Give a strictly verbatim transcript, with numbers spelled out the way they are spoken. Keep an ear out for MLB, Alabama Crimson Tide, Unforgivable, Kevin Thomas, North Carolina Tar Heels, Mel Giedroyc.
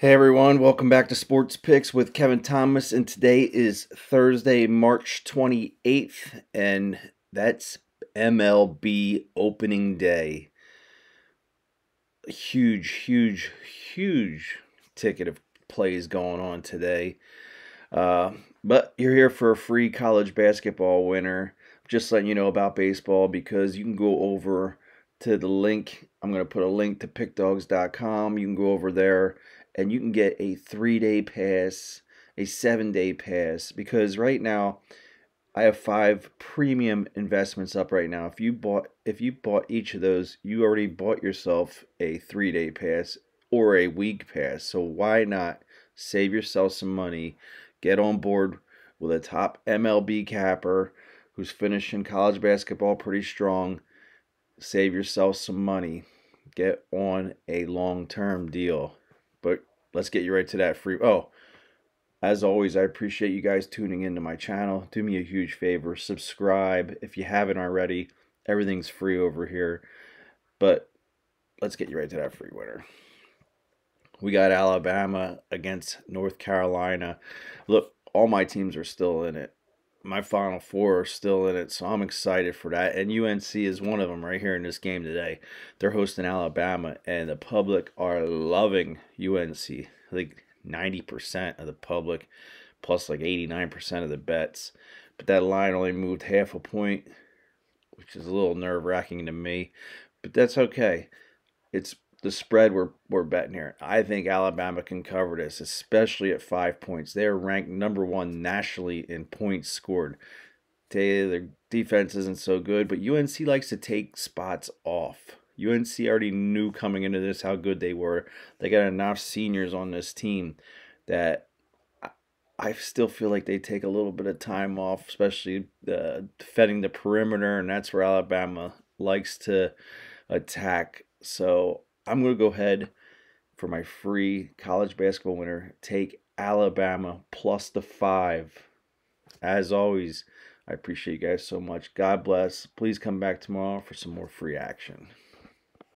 Hey everyone, welcome back to Sports Picks with Kevin Thomas, and today is Thursday, March twenty-eighth, and that's M L B opening day. A huge, huge, huge ticket of plays going on today. Uh, but you're here for a free college basketball winner. Just letting you know about baseball because you can go over to the link. I'm going to put a link to Pick Dogs dot com. You can go over there and you can get a three-day pass, a seven-day pass, because right now I have five premium investments up right now. If you bought if you bought each of those, you already bought yourself a three-day pass or a week pass. So why not save yourself some money, get on board with a top M L B capper who's finishing college basketball pretty strong. Save yourself some money. Get on a long-term deal. But let's get you right to that free. Oh, as always, I appreciate you guys tuning into my channel. Do me a huge favor. Subscribe if you haven't already. Everything's free over here. But let's get you right to that free winner. We got Alabama against North Carolina. Look, all my teams are still in it. My Final Four are still in it, so I'm excited for that. And U N C is one of them right here in this game today. They're hosting Alabama, and the public are loving U N C. Like ninety percent of the public, plus like eighty-nine percent of the bets. But that line only moved half a point, which is a little nerve-wracking to me. But that's okay. It's the spread we're, we're betting here. I think Alabama can cover this, especially at five points. They're ranked number one nationally in points scored. They, their defense isn't so good, but U N C likes to take spots off. U N C already knew coming into this how good they were. They got enough seniors on this team that I, I still feel like they take a little bit of time off, especially uh, defending the perimeter, and that's where Alabama likes to attack. So I'm going to go ahead for my free college basketball winner. Take Alabama plus the five. As always, I appreciate you guys so much. God bless. Please come back tomorrow for some more free action.